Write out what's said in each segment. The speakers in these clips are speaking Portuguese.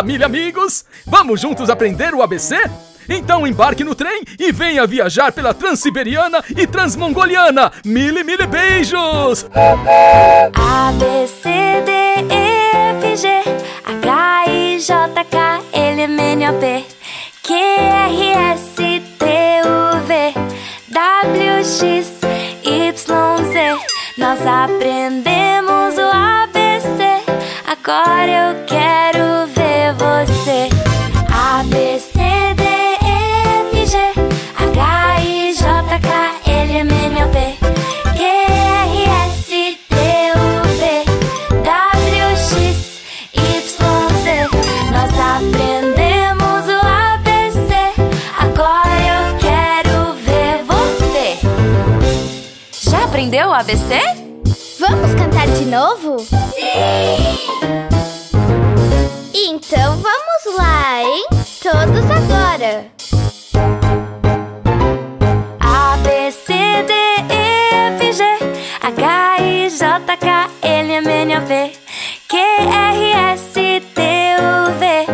Família, amigos, vamos juntos aprender o ABC? Então embarque no trem e venha viajar pela Transiberiana e Transmongoliana. Mille, mille beijos! A, B, C, D, E, F, G, H, I, J, K, L, M, N, O, P, Q, R, S, T, U, V, W, X, Y, Z. Nós aprendemos o ABC, agora eu quero ver você. A, B, C, D, E, F, G, H, I, J, K, L, M, N, O, P, Q, R, S, T, U, V, W, X, Y, Z. Nós aprendemos o ABC, agora eu quero ver você. Já aprendeu o ABC? Vamos cantar de novo? Sim! Então vamos lá, hein? Todos agora! A, B, C, D, E, F, G, H, I, J, K, L, M, N, O, P, Q, R, S, T, U, V,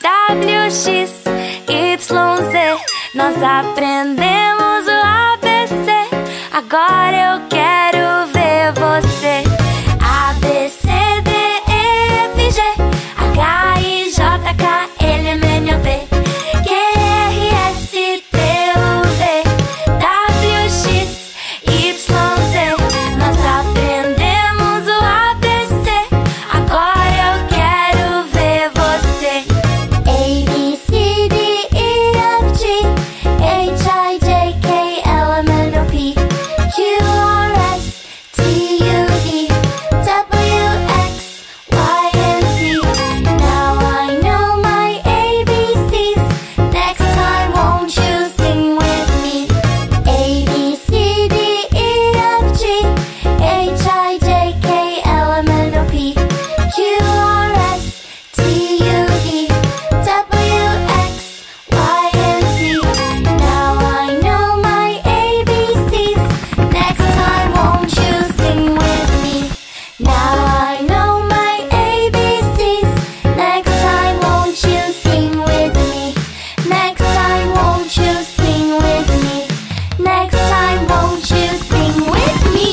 W, X, Y, Z. Nós aprendemos o ABC, agora eu quero ver você. A, B, C, D, E, F, G, H, I, J, K, L, M, N, O, P, Q, R, S, T, U, V, W, X, Y, Z. Nós aprendemos o ABC, agora eu quero ver você. A, B, C, D, E, F, G, H, I, J, K, L, M, N, O, P, Q, R, S, T, U, V, W, X, Y, and Z. Now I know my ABCs. Next time, won't you sing with me? A, B, C, D, E, F, G, H, I, J, K, L, M, N, O, P, Q, R, S, T, U, V, W, X, Y, and Z. Now I know my ABCs. Next time, won't you sing with me? Now I know my ABCs. Next time, won't you sing with me? Next time, won't you sing with me? Next time, won't you sing with me?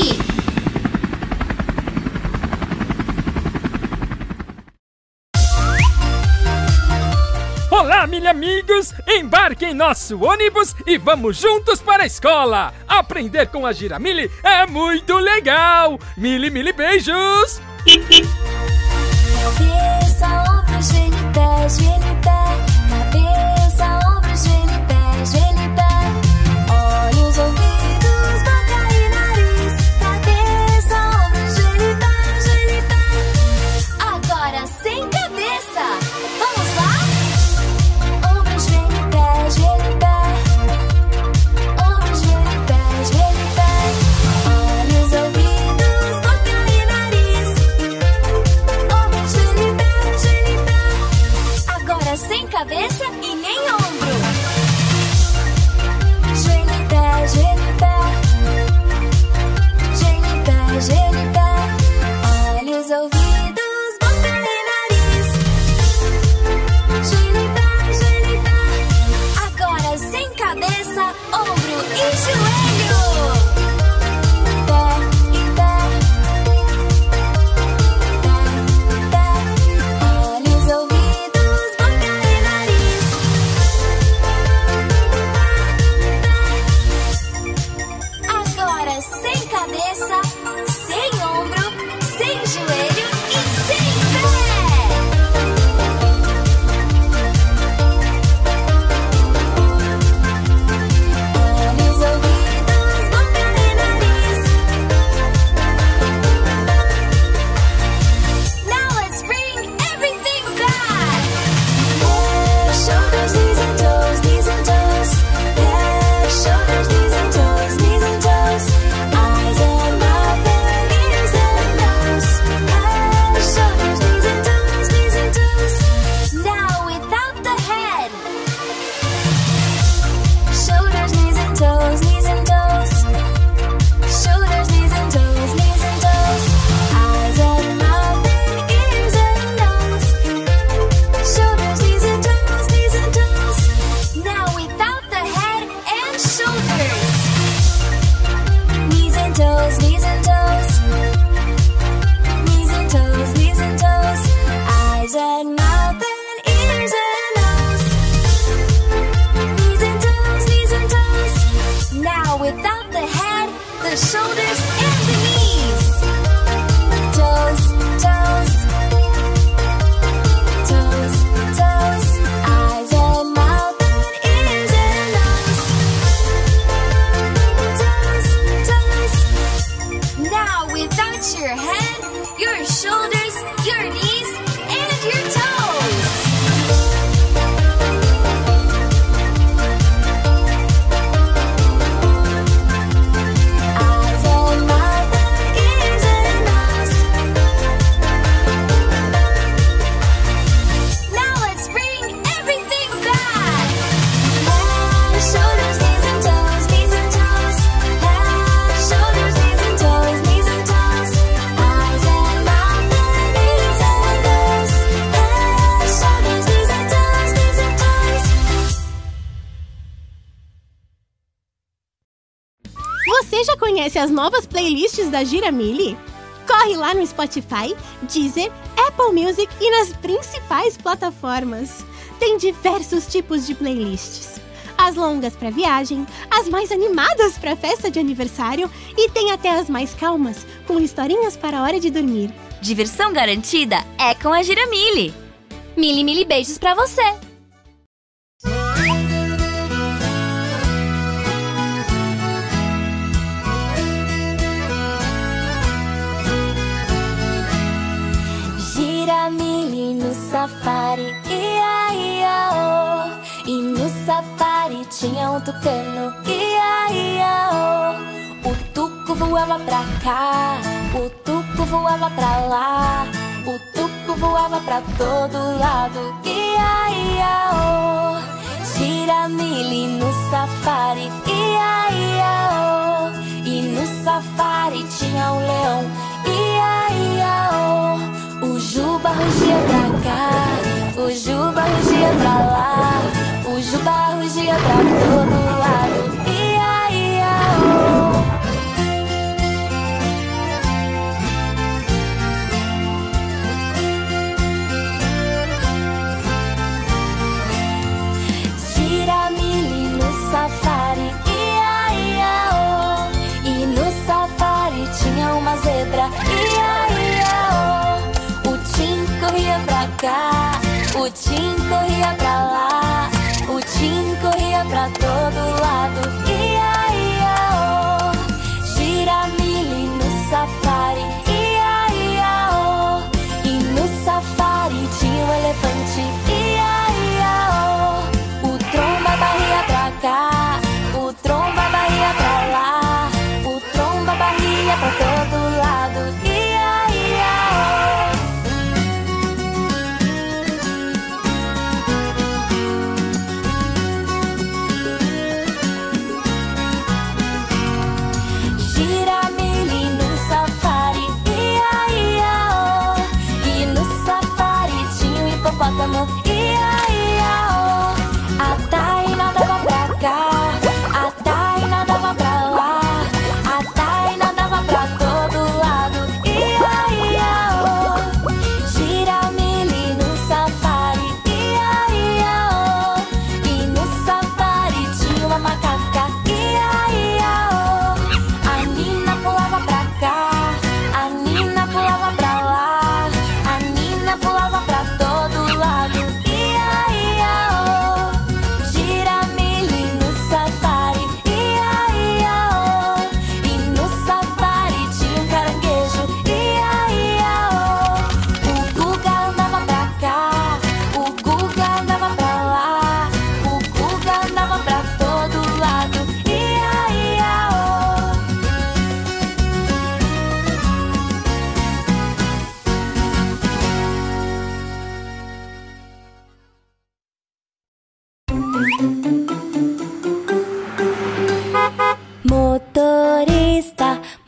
Olá, mille amigos! Embarque em nosso ônibus e vamos juntos para a escola! Aprender com a Giramille é muito legal! Mille, mille beijos! Cabeça, ombros, genipés, genipé. Cabeça, ombros, genipés, genipé. Olhos, ouvidos, boca e nariz. Cabeça, ombros, genipés, genipé. Agora sem cabeça! Vamos lá? Ombros, genipés, genipé. Ombros, genipés, genipé. Olhos, ouvidos, boca e nariz. Ombros, genipés, genipé. Agora sem cabeça e nem ombro. Genipé, genipé. Genipé, genipé. Olhos, ouvidos, boca e nariz. Genipé, genipé. Agora sem cabeça, ombro e joelho. Pé e pé. Pé, pé. Olhos, ouvidos, boca e nariz. Agora sem cabeça, sem ombro the shoulders and the knees. Toes, toes. Toes, toes. Eyes and mouth and ears and lungs. Toes, toes. Now without your head, your shoulders, your knees, and your toes. Você já conhece as novas playlists da Giramille? Corre lá no Spotify, Deezer, Apple Music e nas principais plataformas. Tem diversos tipos de playlists. As longas para viagem, as mais animadas para festa de aniversário e tem até as mais calmas, com historinhas para a hora de dormir. Diversão garantida é com a Giramille. Mille, mille beijos para você! Giramille no safari, ia, ia, oh. E no safari tinha um tucano, ia, ia, oh. O tuco voava pra cá, o tuco voava pra lá, o tuco voava pra todo lado, ia, ia, oh. Giramille no safari, ia, ia, oh. E no safari tinha um leão, ia, ia, oh. O juba rugia pra cá, o juba rugia pra lá, o juba rugia pra todo lado, ia, ia, oh. Giramille no safari, ia, ia, oh. E no safari tinha uma zebra, ia, ia, oh. Corria pra cá, o Tim corria pra lá, o Tim corria pra todo lado, ia, ia, oh. Giramille no safari, ia, ia, oh. E no safari tinha um elefante, ia, ia, oh. O tromba barria pra cá, o tromba barria pra lá, o tromba barria pra todo lado, ia, ia, oh.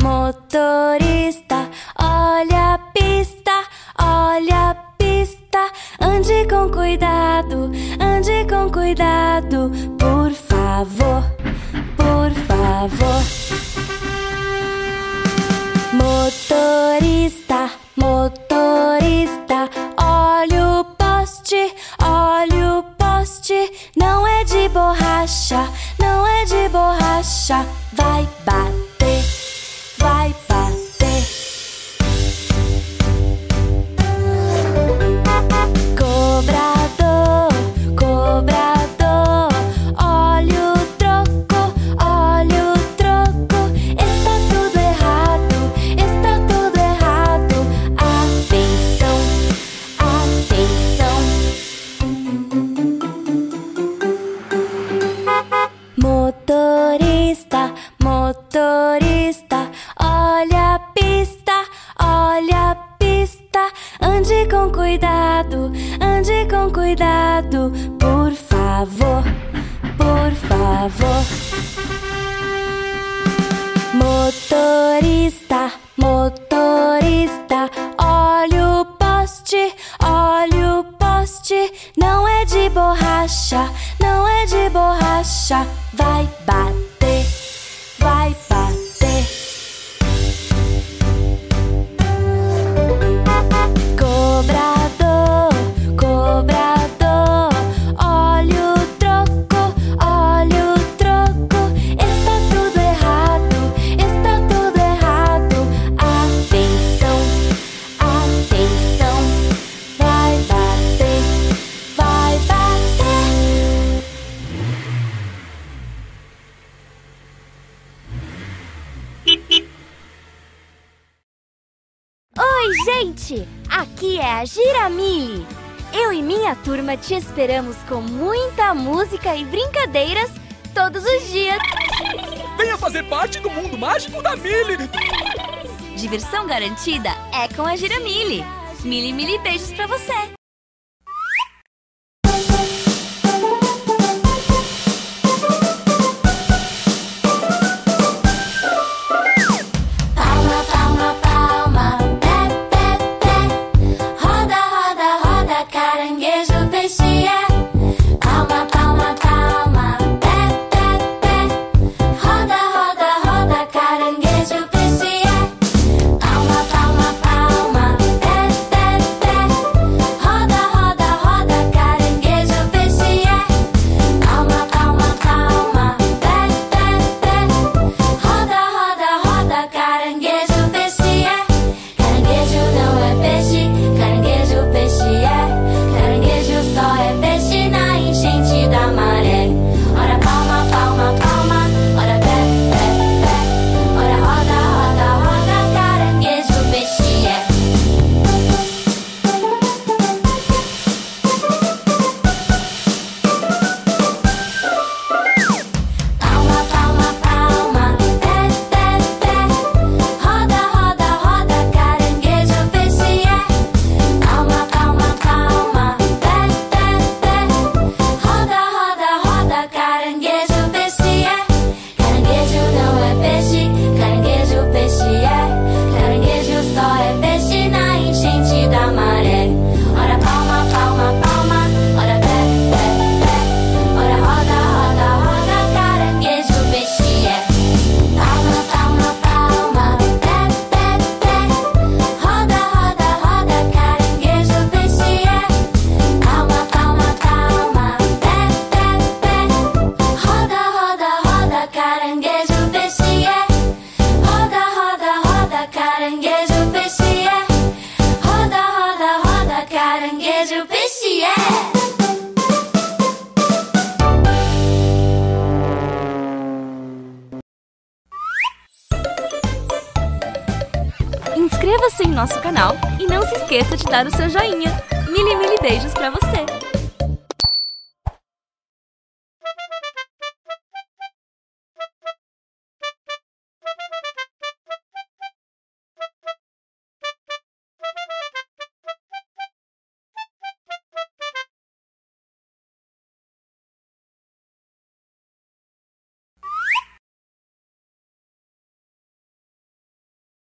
Motorista, olha a pista, ande com cuidado, por favor, por favor. Motorista, olha o poste, não é de borracha, não é de borracha, vai bater. Ande com cuidado, ande com cuidado, por favor, por favor. Motorista, motorista, olha o poste, não é de borracha, não é de borracha, vai bater, vai bater. Aqui é a Giramille. Eu e minha turma te esperamos com muita música e brincadeiras todos os dias. Venha fazer parte do mundo mágico da Mille. Diversão garantida é com a Giramille. Mille, Mille beijos pra você. Inscreva-se em nosso canal e não se esqueça de dar o seu joinha. Mille, Mille beijos pra você!